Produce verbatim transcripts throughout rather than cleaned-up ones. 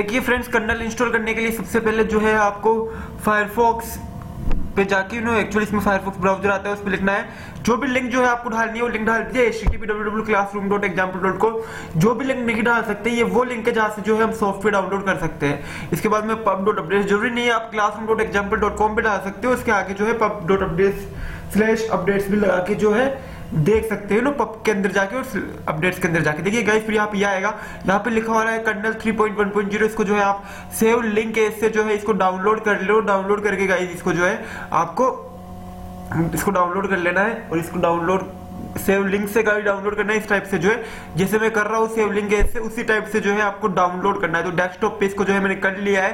देखिए friends, colonel install करने के लिए सबसे पहले जो है आपको फायरफॉक्स पे जाके नो एक्चुअली इसमें फायरफॉक्स ब्राउजर आता है, उस पर लिखना है जो भी लिंक जो है आपको डालनी है वो लिंक डाल दीजिए H T T P W W W dot example dot co. जो भी लिंक नहीं डाल सकते ये वो लिंक है जहाँ से जो है हम सॉफ्टवेयर डाउनलोड कर सकते हैं। इसके बाद में पब डॉट अपडेट जरूरी नहीं है, आप classroom dot example dot com पे डाल सकते हो। उसके आगे जो है pub dot update slash updates भी लगा के जो है देख सकते हो ना, पब के अंदर जाके और अपडेट्स के अंदर जाके। देखिए गाइस, फिर यहाँ पे यह आएगा, यहाँ पे लिखा हो रहा है kernel three point one point zero. इसको जो है आप सेव लिंक से जो है इसको डाउनलोड कर लो। डाउनलोड करके गाइस इसको जो है आपको इसको डाउनलोड कर लेना है और इसको डाउनलोड सेव लिंक से गाइस डाउनलोड करना है। इस टाइप से जो है जैसे मैं कर रहा हूँ सेव लिंक से, उसी टाइप से जो है आपको डाउनलोड करना है। तो डेस्कटॉप पे इसको जो है मैंने कर लिया है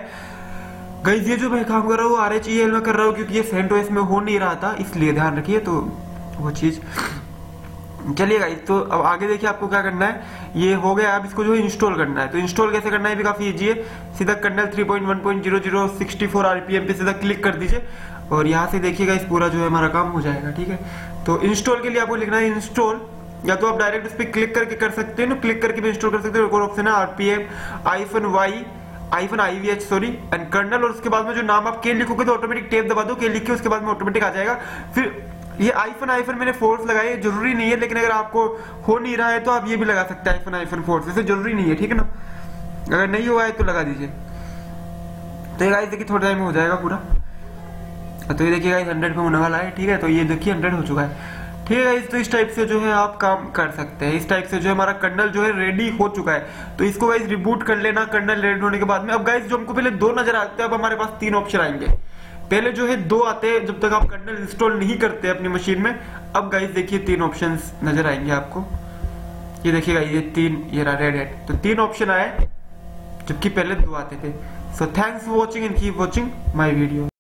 गाइस। ये जो मैं काम कर रहा हूँ आर एच ई एल में कर रहा हूँ क्योंकि ये सेंटोस में हो नहीं रहा था, इसलिए ध्यान रखिए तो वो चीज़। चलिए गाइस, तो अब आगे देखिए आपको क्या करना है। ये हो गया, अब इसको जो है इंस्टॉल करना है। तो इंस्टॉल कैसे करना है भी काफ़ी ईजी है। सीधा kernel three point one point zero zero sixty four RPM पे सीधा क्लिक कर दीजिए और यहाँ से देखिएगा इस पूरा जो है हमारा काम हो जाएगा। ठीक है, तो इंस्टॉल के लिए आपको लिखना है इंस्टॉल, या तो आप डायरेक्ट उस पर क्लिक करके कर सकते हैं ना, क्लिक करके भी इंस्टॉल कर सकते हो। एक और ऑप्शन है RPM iPhone Y iPhone I V H sorry and kernel, और उसके बाद में जो नाम आप के लिखोगे तो ऑटोमेटिक टेप दबा दो के लिख के, उसके बाद में ऑटोमेटिक आ जाएगा। फिर ये आईफोन आईफोन मैंने फोर्स लगाई, जरूरी नहीं है, लेकिन अगर आपको हो नहीं रहा है तो आप ये भी लगा सकते हैं आईफोन आईफोन फोर्स, वैसे जरूरी नहीं है, ठीक है ना। अगर नहीं हुआ है तो लगा दीजिए। तो ये गाइस देखिए थोड़ा टाइम में हो जाएगा पूरा। तो ये देखिए गाइस हंड्रेड में होने वाला है। ठीक है, तो ये देखिए हंड्रेड हो चुका है। ठीक है गाइस, तो इस टाइप से जो है आप काम कर सकते हैं। इस टाइप से जो है हमारा कर्नल जो है रेडी हो चुका है। तो इसको गाइस रिबूट कर लेना कर्नल रेडी होने के बाद में। अब गाइस जो हमको पहले दो नजर आते हैं, अब हमारे पास तीन ऑप्शन आएंगे। पहले जो है दो आते हैं जब तक आप कर्नल इंस्टॉल नहीं करते अपनी मशीन में। अब गाइस देखिए तीन ऑप्शंस नजर आएंगे आपको। ये देखिएगा ये तीन, ये रहा रेड हेड। तो तीन ऑप्शन आए जबकि पहले दो आते थे। So thanks for watching and keep watching my video.